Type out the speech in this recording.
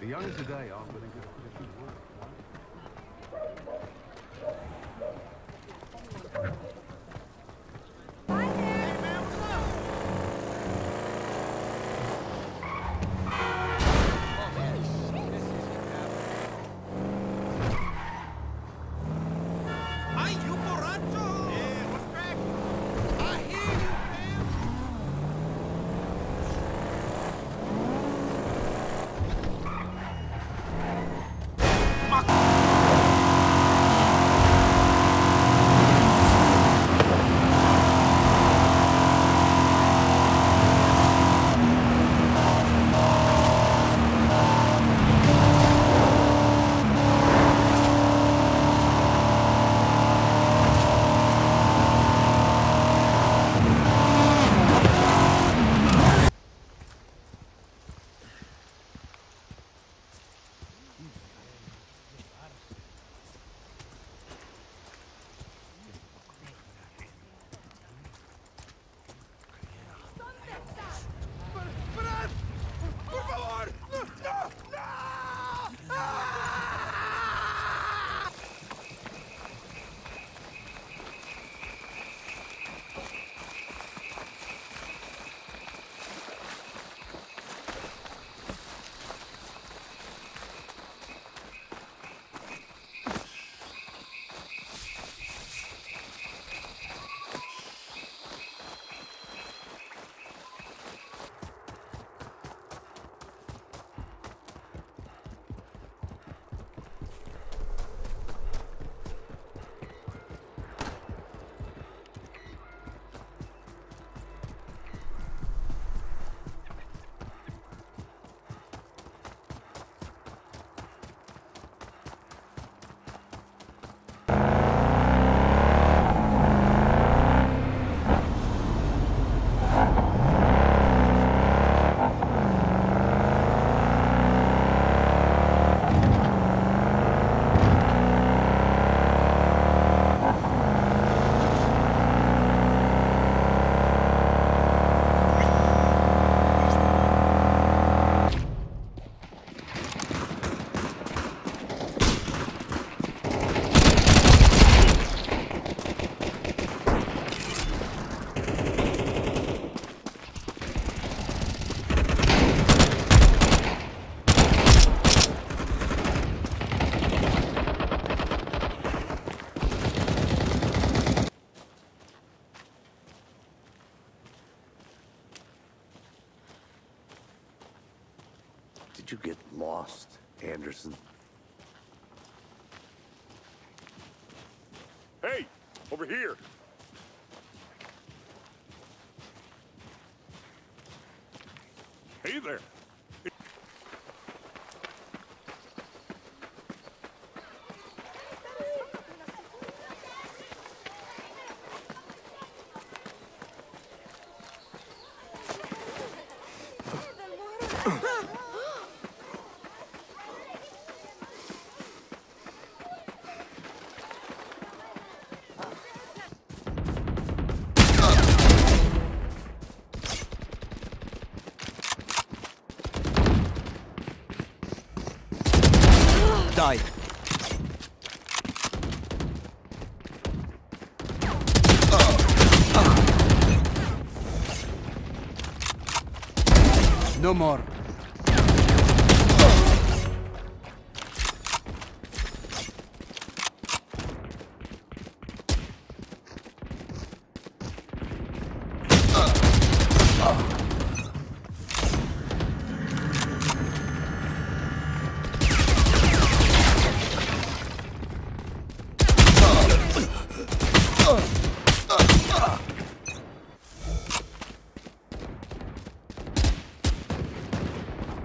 The young today are really good at different work. Hi there! Hey man, what's up? Holy shit! This is you borracho? Yeah, what's back? I hear you, man! Did you get lost, Anderson? Hey, over here. Hey there. side. No more.